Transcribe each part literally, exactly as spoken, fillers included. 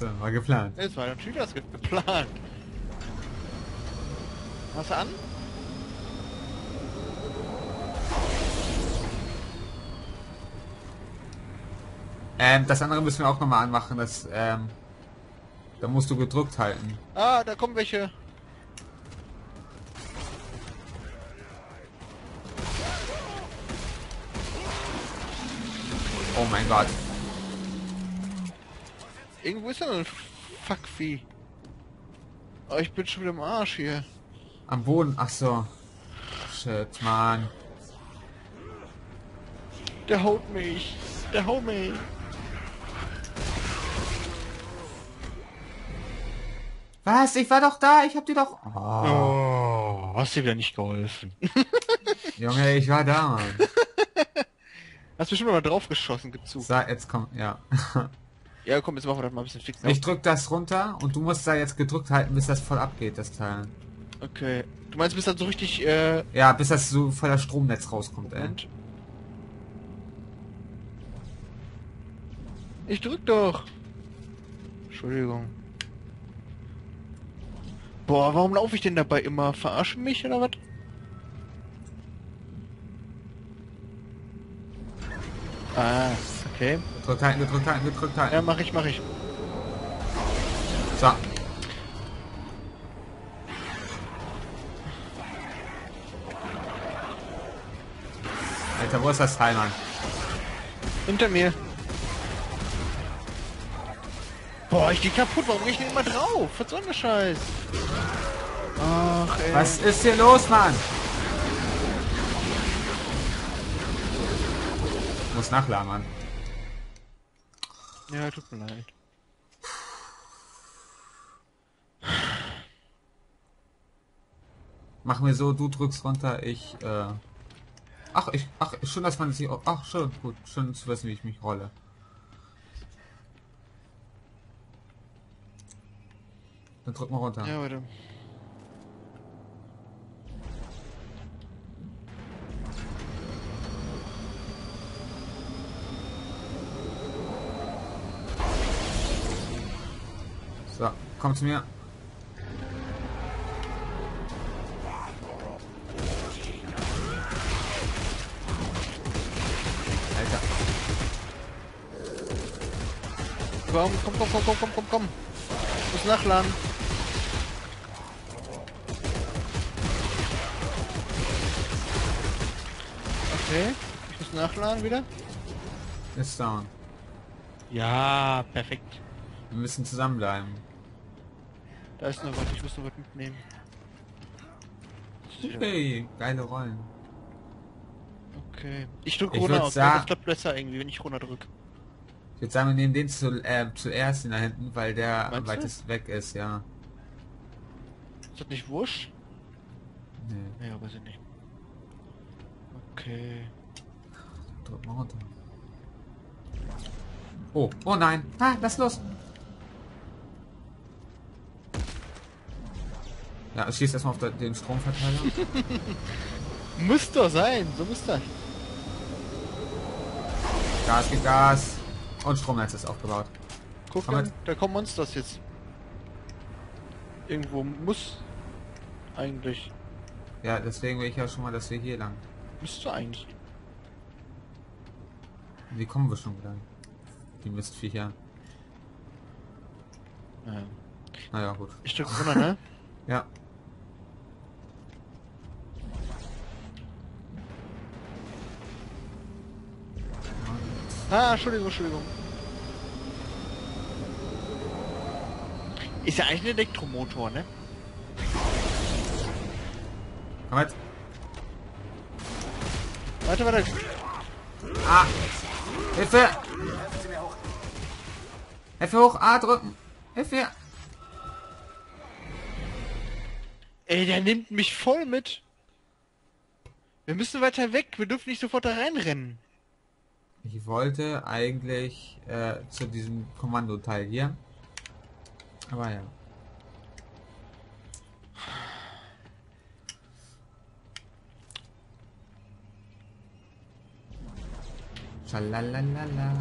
Das war geplant. Es war natürlich das geplant. Machst du an? Ähm, das andere müssen wir auch nochmal anmachen, das, ähm... da musst du gedrückt halten. Ah, da kommen welche. Oh mein Gott. Irgendwo ist da noch ein Fuckvieh. Oh, ich bin schon wieder im Arsch hier. Am Boden, ach so. Shit, Mann. Der haut mich. Der haut mich. Was? Ich war doch da, ich hab dir doch... Oh, oh, hast dir wieder nicht geholfen. Junge, ich war da, Mann. Hast bestimmt mal drauf geschossen, gib zu. So, jetzt komm, ja. Ja, komm, jetzt machen wir das mal ein bisschen fix. Ich drück das runter und du musst da jetzt gedrückt halten, bis das voll abgeht, das Teil. Okay. Du meinst, bis das so richtig, äh... ja, bis das so voller Stromnetz rauskommt, ey. Ich drück doch! Entschuldigung. Boah, warum laufe ich denn dabei immer? Verarschen mich oder was? Ah, okay. Gedrückt halten, gedrückt halten, gedrückt halten. Ja, mach ich, mach ich. So. Alter, wo ist das Teil, Mann? Hinter mir. Boah, ich geh kaputt, warum geh ich denn immer drauf? Was soll der Scheiß? Ach, ey. Was ist hier los, Mann? Ich muss nachladen, Mann. Ja, tut mir leid. Mach mir so, du drückst runter, ich, äh... Ach, ich, ach, schön, dass man sich... Ach, schön, gut, schön zu wissen, wie ich mich rolle. Dann drück mal runter. Ja, warte. So, komm zu mir. Alter. Komm, komm, komm, komm, komm, komm, komm, komm. Ich muss nachladen. Okay, ich muss nachladen wieder. Ist down. Ja, perfekt. Wir müssen zusammenbleiben. Da ist noch was, ich muss noch was mitnehmen. Hey, geile Rollen. Okay. Ich drücke runter aus, das klappt besser irgendwie, wenn ich runter drücke. Ich würde sagen, wir nehmen den zu, äh, zuerst, den da hinten, weil der am weitest weg ist, ja. Ist das nicht wurscht? Nee. Ja, weiß ich nicht. Okay. Drück mal runter. Oh, oh nein. Ah, lass los. Ja, ich schieß erstmal auf den Stromverteiler. Müsste doch sein, so müsste das. Gas, geht Gas. Und Stromnetz ist aufgebaut. Guck mal, da kommen Monsters jetzt. Irgendwo muss eigentlich. Ja, deswegen will ich ja schon mal, dass wir hier lang. Müsste eigentlich. Wie kommen wir schon wieder? Die Mistviecher. Naja. Naja, gut. Ich drücke runter, ne? Ja. Ah, Entschuldigung, Entschuldigung. Ist ja eigentlich ein Elektromotor, ne? Komm jetzt. Warte, warte. Ah. Hilfe! Hilfe hoch, A drücken. Hilfe. Ey, der nimmt mich voll mit. Wir müssen weiter weg. Wir dürfen nicht sofort da reinrennen. Ich wollte eigentlich äh, zu diesem Kommandoteil hier. Aber ja. Schalalalala.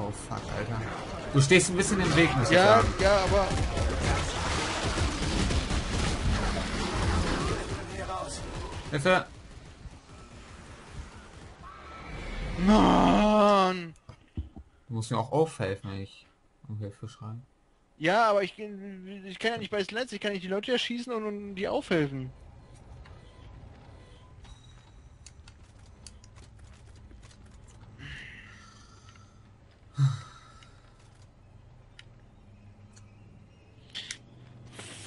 Oh fuck, Alter. Du stehst ein bisschen im Weg, muss ich sagen. Ja, ja, aber... Hilfe! Mann! Du musst mir auch aufhelfen, wenn ich um Hilfe schreien. Ja, aber ich, ich kann ja nicht bei Slats, ich kann nicht die Leute erschießen und, und die aufhelfen.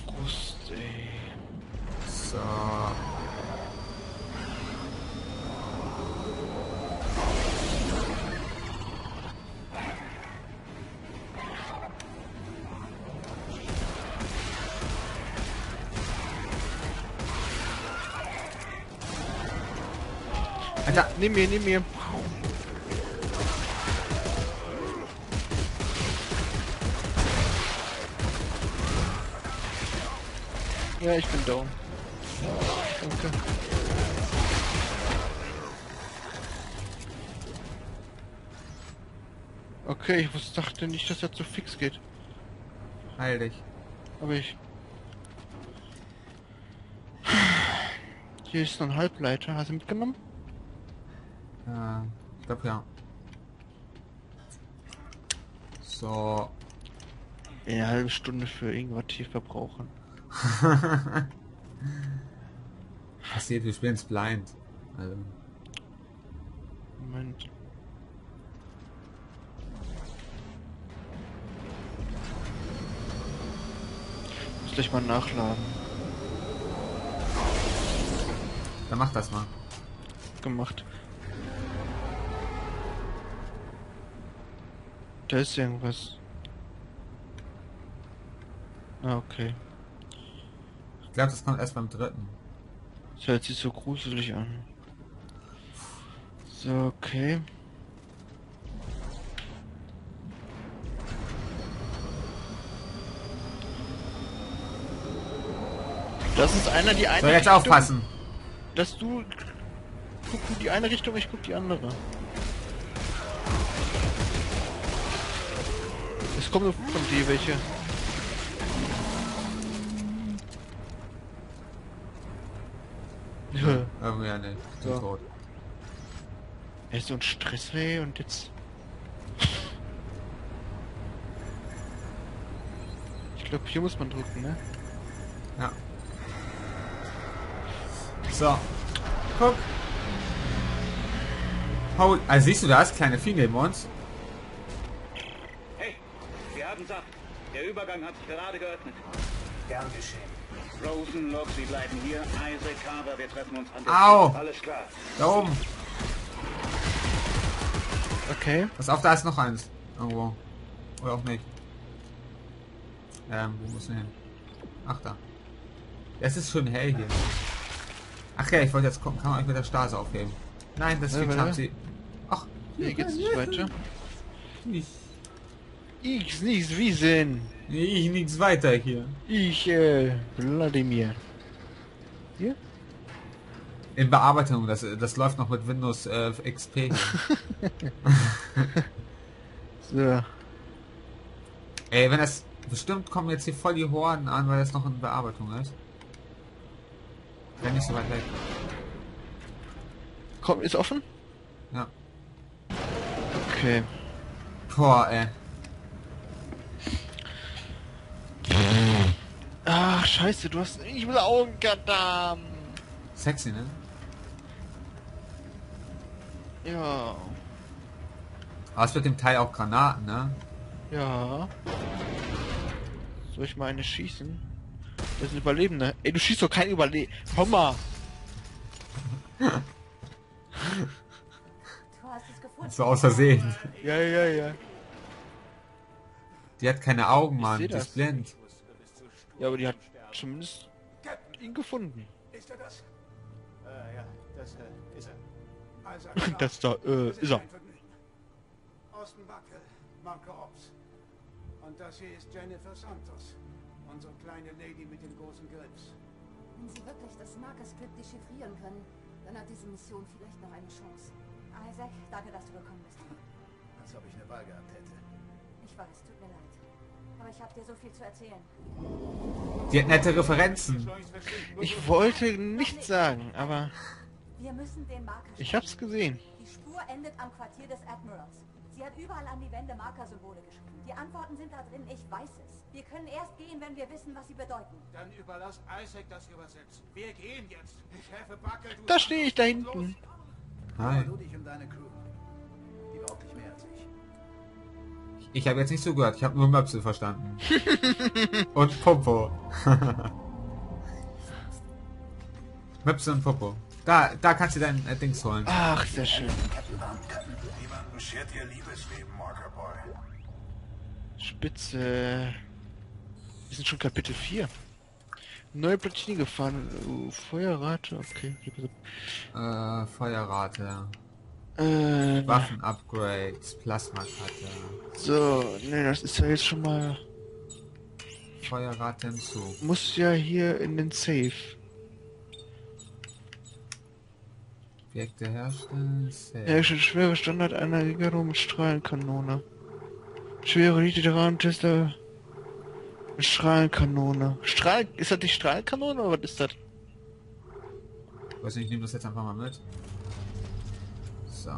Frust, ey. So. Alter, nimm mir, nimm mir. Ja, ich bin down. Danke. Okay, ich dachte nicht, dass er zu fix geht. Heil dich. Aber ich... Hier ist noch ein Halbleiter. Hast du mitgenommen? Ja, ich glaube ja. So. In einer halben Stunde für irgendwas tief verbrauchen. Passiert, wir spielen's blind. Also. Moment. Ich muss gleich mal nachladen. Dann mach das mal. Gemacht. Da ist irgendwas. Ah, okay. Ich glaube, das kommt erst beim dritten. Das hört sich so gruselig an. So, okay. Das ist einer, die eine Richtung... So, jetzt aufpassen! Dass du... Guck die eine Richtung, ich guck die andere. Es kommen nur von dir welche. Oh, ja, ne, ich bin tot. Er ist so ein Stress, ey, und jetzt... Ich glaube, hier muss man drücken, ne? Ja. So. Guck. Paul, also siehst du das? Kleine Finger im uns. Hey, wir haben's ab. Der Übergang hat sich gerade geöffnet. Gern geschehen. Rosenlock, Sie bleiben hier. Isaac Clarke, wir treffen uns an der Au! Alles klar. Da oben. Okay. Pass auf, da ist noch eins. Irgendwo. Oder auch nicht. Ähm, wo muss denn hin? Ach, da. Es ist schön hell hier. Ach ja, ich wollte jetzt gucken, kann man euch mit der Stase aufheben? Nein, das geht knapp. Sie... Ach, hier geht's nicht weiter. Ich... Ich nichts wissen. Ich nichts weiter hier. Ich, äh, Vladimir. Hier? In Bearbeitung, das, das läuft noch mit Windows äh, X P. So. Ey, wenn das... Bestimmt kommen jetzt hier voll die Horden an, weil das noch in Bearbeitung ist. Wenn nicht so weit weg. Komm, ist offen? Ja. Okay. Boah, ey. Ach, scheiße, du hast... Ich will Augen, Goddam! Sexy, ne? Ja. Aber es wird dem Teil auch Granaten, ne? Ja. Soll ich mal eine schießen? Das ist ein Überlebender. Ey, du schießt doch kein Überleben. Komm mal! Du hast es gefunden. Das war aus Versehen. Ja, ja, ja. Die hat keine Augen, Mann. Die ist blind. Ja, aber die hat zumindest ihn gefunden. Ist er das? Äh, ja, das äh, ist er. Also, das da, äh, das ist, ist er. Austen Backel, Marco Ops. Und das hier ist Jennifer Santos, unsere kleine Lady mit dem großen Grips. Wenn Sie wirklich das Marker-Skript dechiffrieren können, dann hat diese Mission vielleicht noch eine Chance. Isaac, danke, dass du gekommen bist. Als ob ich eine Wahl gehabt hätte. Ich weiß, tut mir leid. Aber ich habe dir so viel zu erzählen. Die hat nette Referenzen. Ich wollte nichts sagen, aber... Wir müssen den Marker schaffen. Ich hab's gesehen. Die Spur endet am Quartier des Admirals. Sie hat überall an die Wände Markersymbole geschrieben. Die Antworten sind da drin, ich weiß es. Wir können erst gehen, wenn wir wissen, was sie bedeuten. Dann überlass Isaac das Übersetzen. Wir gehen jetzt. Ich helfe Backel. Da stehe ich da hinten. Hi. Du dich um deine Crew. Die braucht dich mehr als ich. Ich, ich habe jetzt nicht zugehört. Ich habe nur Möpsel verstanden. Und Popo. Möpsel und Popo. Da, da kannst du dein äh, Dings holen. Ach, sehr schön. Schert ihr Liebesleben, Markerboy. Spitze. Wir sind schon Kapitel vier. Neue Platine gefahren. Uh, Feuerrate, okay. Äh, Feuerrate. Äh, Waffen-Upgrades, Plasma-Cutter. So, ne, das ist ja jetzt schon mal... Feuerrate hinzu. Muss ja hier in den Safe. Objekte herstellen. Herstellen schwere Standard einer Regierung mit Strahlenkanone. Schwere Nitidran-Tester mit Strahlenkanone. Strahl... Ist das die Strahlenkanone oder was ist das? Ich weiß nicht, ich nehme das jetzt einfach mal mit. So.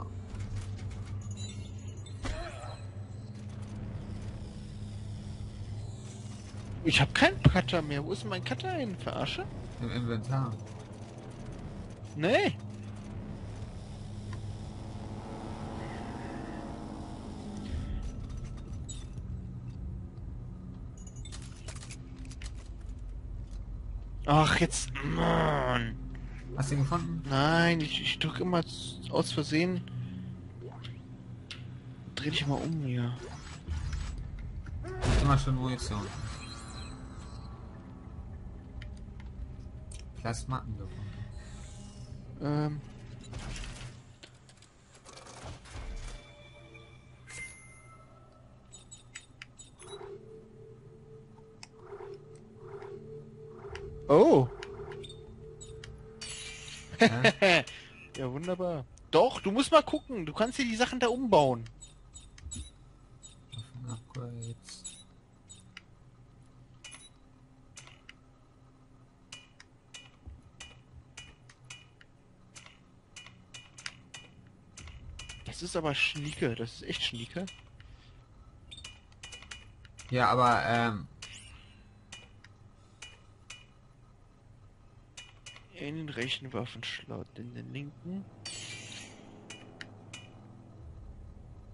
Ich habe keinen Cutter mehr. Wo ist mein Cutter hin? Verarsche? Im Inventar. Nee. Ach, jetzt... Mann. Hast du ihn gefunden? Nein, ich, ich drücke immer aus Versehen. Dreh dich mal um hier. Guck mal schon, wo jetzt so. Plasmatten gefunden. Ähm. Oh! Ja. Ja, wunderbar. Doch, du musst mal gucken. Du kannst dir die Sachen da umbauen. Das ist aber schnieke. Das ist echt schnieke. Ja, aber, ähm... in den rechten Waffenschlot, in den linken.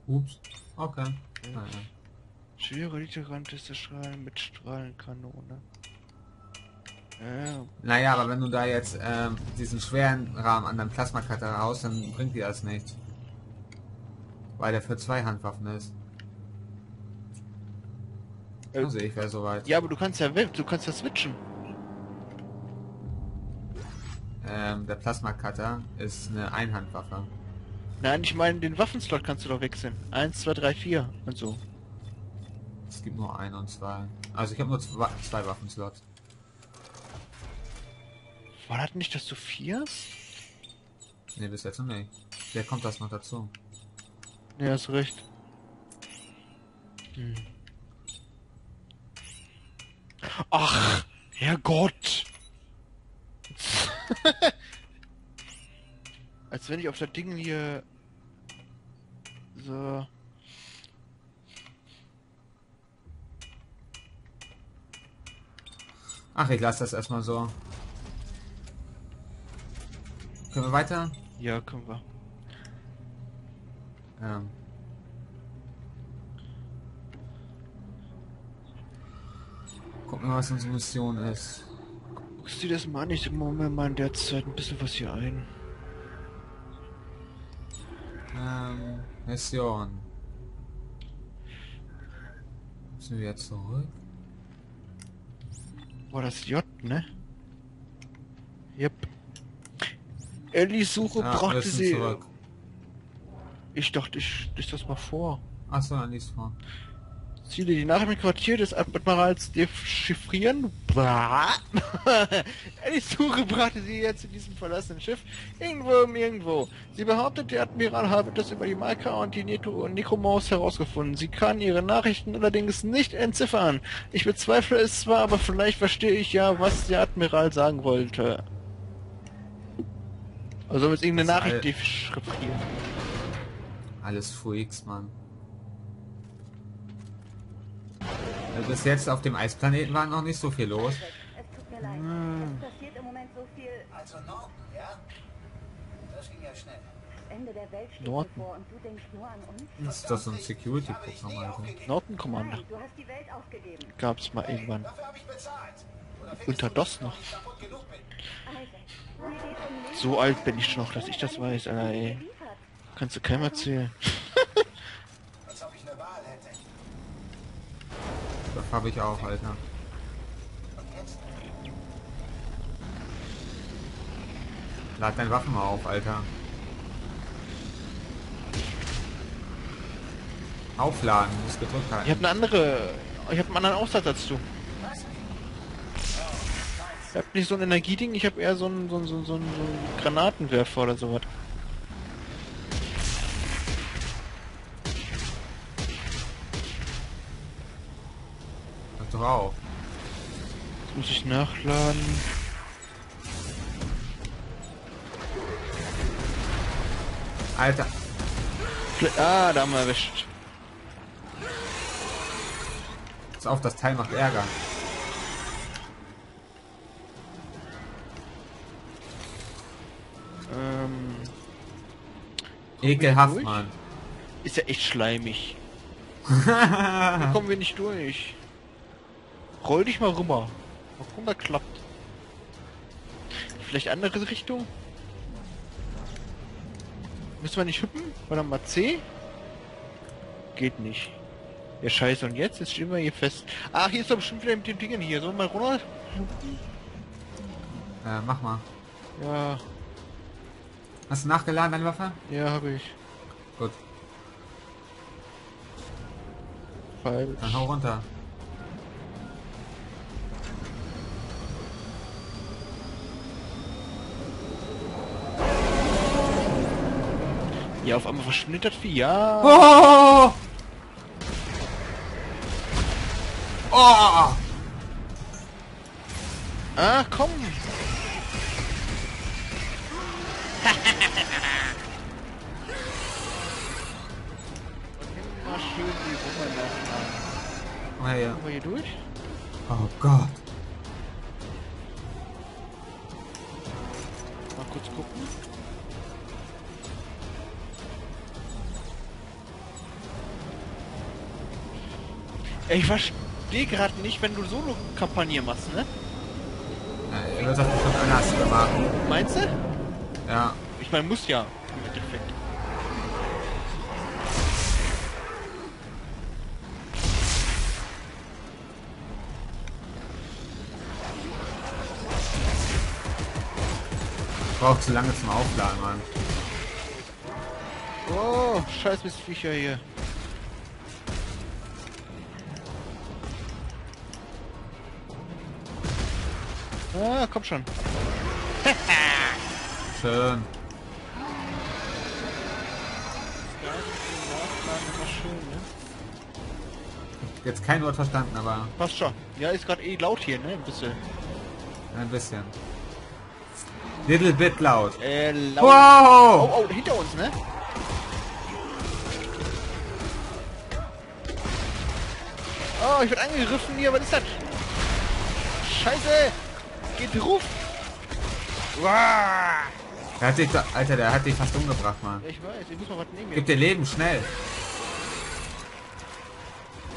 Ups. Okay. Ja. Ah, ja. Schwere Literanteste Strahlen mit Strahlenkanone. Ja. Naja, aber wenn du da jetzt ähm, diesen schweren Rahmen an deinem Plasma-Cutter raus, dann bringt dir das nichts. Weil der für zwei Handwaffen ist. Äh, also ich wäre soweit. Ja, aber du kannst ja du kannst ja switchen. Ähm, der Plasma-Cutter ist eine Einhandwaffe. Nein, ich meine, den Waffenslot kannst du doch wechseln. eins, zwei, drei, vier und so. Es gibt nur ein und zwei. Also ich habe nur zwei, zwei Waffenslots. War das nicht, dass du vier hast? Ne, bis jetzt noch nicht. Wer kommt das noch dazu? Ne, ja, hast recht. Hm. Ach, Herrgott! Als wenn ich auf das Ding hier so. Ach, ich lasse das erstmal so. Können wir weiter? Ja, können wir. Ähm. Gucken wir, was unsere Mission ist. Guckst du das mal an? Ich guck mir mal in der Zeit ein bisschen was hier ein. Ähm, Mission. Müssen wir jetzt zurück? War das J, ne? Yep. Ellis Suche ja, brachte sie... Zurück. Ich dachte, ich lese das mal vor. Achso, dann lies vor. Ziele die Nachricht im Quartier des Admirals dechiffrieren. Ehrlich zugebrachte sie jetzt in diesem verlassenen Schiff. Irgendwo um irgendwo. Sie behauptet, der Admiral habe das über die Marker und die Necromans herausgefunden. Sie kann ihre Nachrichten allerdings nicht entziffern. Ich bezweifle es zwar, aber vielleicht verstehe ich ja, was der Admiral sagen wollte. Also wird irgendeine das Nachricht all... dechiffrieren. Alles Fuix, Mann. Also bis jetzt auf dem Eisplaneten war noch nicht so viel los. Es tut mir leid. Hm. Es passiert im Moment so viel. Also Norton, ja? Das ging ja schnell. Das Ende der Welt steht bevor und du denkst nur an uns. Ist das so ein Security-Programm? Norton Commander. Nein, du hast die Welt aufgegeben. Gab's mal irgendwann. Hey, dafür hab ich bezahlt. Unter DOS noch. So alt bin ich noch, dass ich das weiß, Alter, ey. Kannst du keinem erzählen. Das habe ich auch, Alter. Lad deine Waffen mal auf, Alter. Aufladen, muss gedrückt halten. Ich habe eine andere... Ich habe einen anderen Aufsatz dazu. Ich habe nicht so ein Energieding, ich habe eher so einen, so einen, so einen, so einen Granatenwerfer oder sowas. Drauf. Jetzt muss ich nachladen. Alter. Ah, da haben wir erwischt. Pass auf, das Teil macht Ärger. Ähm. Ekelhaft, Mann. Ist ja echt schleimig. Da kommen wir nicht durch. Roll dich mal rüber. Mal gucken, das klappt. Vielleicht andere Richtung? Müssen wir nicht hüppen? Oder mal C? Geht nicht. Ja, scheiße. Und jetzt? Jetzt stehen wir hier fest. Ach, hier ist doch bestimmt wieder mit den Dingen hier. Sollen wir mal runter? Äh, mach mal. Ja. Hast du nachgeladen, deine Waffe? Ja, habe ich. Gut. Falsch. Dann hau runter. Ja, auf einmal verschwindet das Vieh, ja. Oh! Oh! Ah, komm! Immer schön die Wumme nachladen. Ah, ja. Kommen wir hier durch? Oh Gott! Mal kurz gucken. Ich verstehe gerade nicht, wenn du Solo-Kampagne machst, ne? Ich würde das nicht von anders machen. Meinst du? Ja. Ich meine, muss ja. Im Endeffekt. Braucht zu lange zum Aufladen, Mann. Oh, scheiß Mistviecher hier. Ah, komm schon. Schön. Jetzt kein Wort verstanden, aber... Passt schon. Ja, ist gerade eh laut hier, ne? Ein bisschen. Ein bisschen. Little bit laut. Äh, laut. Wow! Oh, oh, hinter uns, ne? Oh, ich werde angegriffen hier. Was ist das? Scheiße! Geht ruf! Uah. Der hat dich da, Alter, der hat dich fast umgebracht, Mann. Ich weiß, ich muss mal was nehmen. Gib dir Leben, schnell!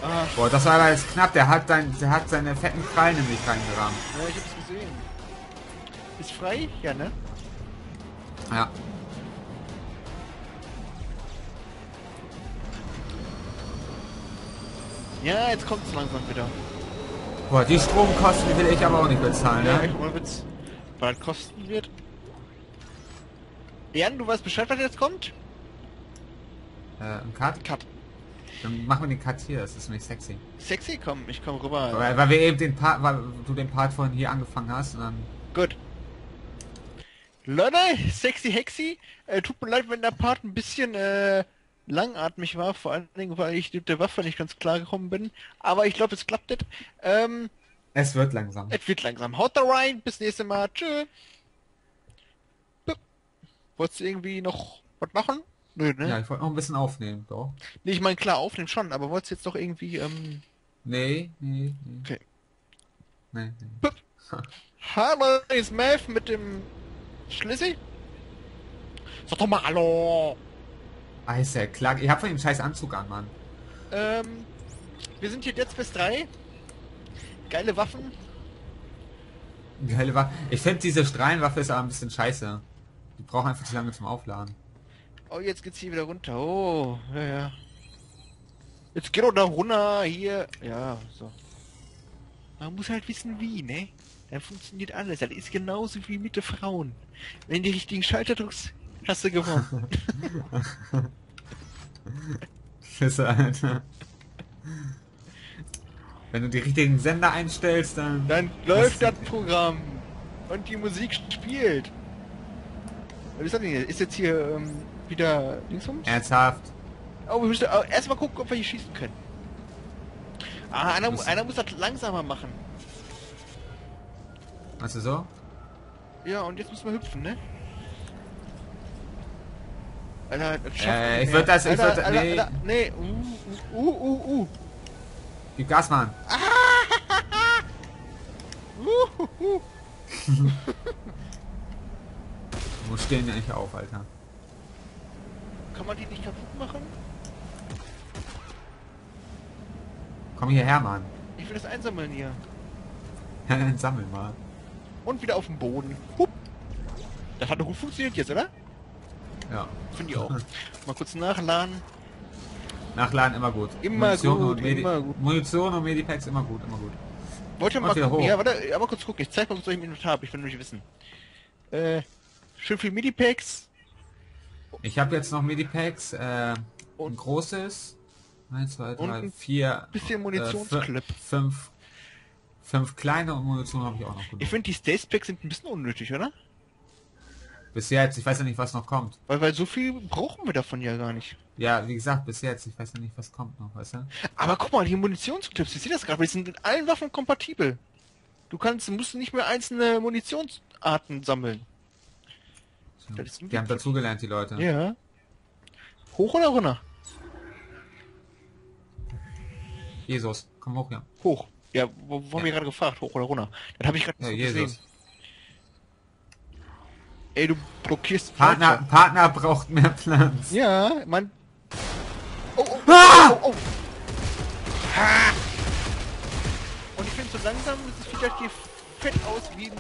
Ah. Boah, das war aber jetzt knapp. Der hat, dein, der hat seine fetten Krallen nämlich reingerammt. Ja, ich hab's gesehen. Ist frei? Ja, ne? Ja. Ja, jetzt kommt's langsam wieder. Boah, die Stromkosten will ich aber auch nicht bezahlen, ne? Ja, ich wollte jetzt, was kosten wird. Jan, du weißt Bescheid, was jetzt kommt? Äh, ein Cut? Cut. Dann machen wir den Cut hier, das ist nämlich sexy. Sexy? Komm, ich komm rüber. Weil, weil wir eben den Part, weil du den Part von hier angefangen hast und dann... Gut. Leute, sexy hexy. Äh, tut mir leid, wenn der Part ein bisschen äh, langatmig war, vor allen Dingen, weil ich mit der Waffe nicht ganz klar gekommen bin. Aber ich glaube, es klappt nicht. Ähm, es wird langsam. Es wird langsam. Haut da rein, bis nächste Mal. Tschö. Wolltest du irgendwie noch was machen? Nö, ne? Ja, ich wollte noch ein bisschen aufnehmen, doch. Nee, ich meine, klar, aufnehmen schon, aber wolltest du jetzt doch irgendwie, ähm... Nee, nee, nee. Okay. Nee, nee. Hallo, ist Mav mit dem... Schlüssel? Sag doch mal hallo! Isaac Clarke, ich hab von ihm scheiß Anzug an, Mann. Ähm... Wir sind hier jetzt bis drei. Geile Waffen. Geile Waffen. Ich finde diese Strahlenwaffe ist aber ein bisschen scheiße. Die brauchen einfach zu lange zum Aufladen. Oh, jetzt geht's hier wieder runter. Oh, ja, ja. Jetzt geht doch da runter, hier. Ja, so. Man muss halt wissen wie, ne? Dann funktioniert alles. Das ist genauso wie mit den Frauen. Wenn du die richtigen Schalter drückst, hast du gewonnen. Scheiße, Alter. Wenn du die richtigen Sender einstellst, dann... Dann läuft das Programm. Und die Musik spielt. Was ist das denn jetzt? Ist jetzt hier ähm, wieder linksrum? Ernsthaft? Oh, wir müssen äh, erstmal gucken, ob wir hier schießen können. Ah, einer, einer muss das langsamer machen. Meinst du so? Ja, und jetzt müssen wir hüpfen, ne? Alter, das schafft äh, ich würde das, ich würde das, nee. Alter, nee, uh, uh, uh, uh. Gib Gas, Mann. Ah, uh, uh, uh. Wo stehen die eigentlich auf, Alter? Kann man die nicht kaputt machen? Komm hierher, Mann. Ich will das einsammeln hier. Ja, dann sammel mal. Und wieder auf dem Boden. Hup. Das hat doch gut funktioniert jetzt, oder? Ja. Finde ich auch. Mal kurz nachladen. Nachladen immer gut. Immer Munition gut, und immer gut. Munition und Medipacks immer gut, immer gut. Wollt ihr mal gucken? Ja, warte, aber kurz gucken. Ich zeig mal, was ich im Inventar habe. Ich will nämlich wissen. Äh... Schön viel Medipacks. Ich habe jetzt noch Medipacks, äh, und ein großes. eins, zwei, drei, vier. Bisschen Munitionsclip. Äh, fünf, fünf kleine und Munition habe ich auch noch genug. Ich finde die Stacespacks sind ein bisschen unnötig, oder? Bis jetzt, ich weiß ja nicht, was noch kommt. Weil, weil so viel brauchen wir davon ja gar nicht. Ja, wie gesagt, bis jetzt, ich weiß ja nicht, was kommt noch, weißt du? Aber guck mal, die Munitionsclips, ich sehe das gerade, die sind mit allen Waffen kompatibel. Du kannst, musst nicht mehr einzelne Munitionsarten sammeln. Die haben dazugelernt, die Leute. Ja. Hoch oder runter? Jesus, komm hoch, ja. Hoch. Ja, wo, wo ja. haben wir gerade gefragt? Hoch oder runter? Das habe ich gerade ja, so gesehen. Ey, du blockierst... Partner, Partner braucht mehr Platz. Ja, man... Oh, oh, ah! oh, oh. Ha! Und ich finde so langsam, das sieht halt hier fett aus wie ein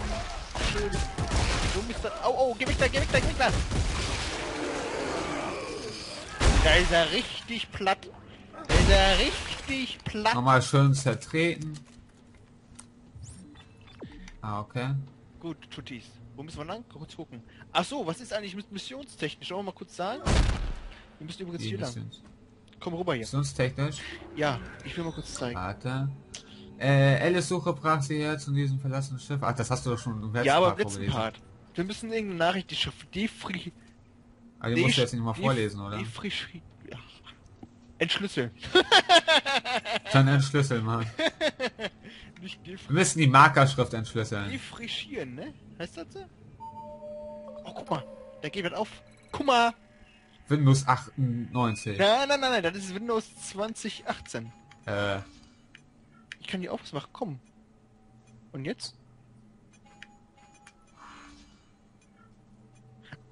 schönes... Du bist da... Oh, oh, geh weg da, geh weg da, geh weg da! Da ist er richtig platt. Da ist er richtig platt. Nochmal schön zertreten. Ah, okay. Gut, Tutis. Wo müssen wir lang? Kurz gucken. Ach so, was ist eigentlich mit missionstechnisch? Wollen wir mal kurz sagen? Wir müssen übrigens hier lang. Komm rüber hier. Missionstechnisch? Ja, ich will mal kurz zeigen. Warte. Äh, Alice-Suche brach sie jetzt und diesem verlassenen Schiff. Ach, das hast du doch schon im letzten ja, aber Part im letzten Part. Wir müssen irgendeine Nachricht, die Schrift, die Fri... Ah, die musst du jetzt nicht mal vorlesen, oder? Die Fri... Ja. Entschlüsseln. Dann entschlüsseln, Mann. Nicht wir müssen die Markerschrift entschlüsseln. Defrischieren, ne? Heißt das so? Oh, guck mal. Da geht was auf. Guck mal. Windows achtundneunzig. Nein, nein, nein, nein. Das ist Windows zwanzig achtzehn. Äh... Ich kann die auch was machen. Komm. Und jetzt?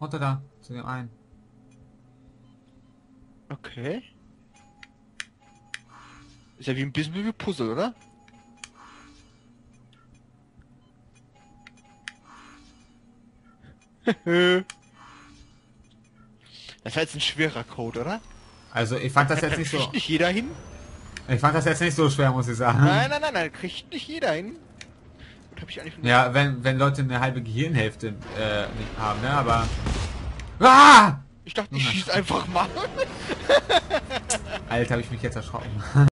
Runter da, zu dem einen. Okay. Ist ja wie ein bisschen wie Puzzle, oder? Das war jetzt ein schwerer Code, oder? Also ich fand das jetzt nicht so... Kriegt nicht jeder hin? Ich fand das jetzt nicht so schwer, muss ich sagen. Nein, nein, nein, nein, kriegt nicht jeder hin. Hab ich eigentlich ja, wenn, wenn Leute eine halbe Gehirnhälfte äh, nicht haben, ne? Aber... Ah! Ich dachte, ich schieß einfach mal. Alter, habe ich mich jetzt erschrocken.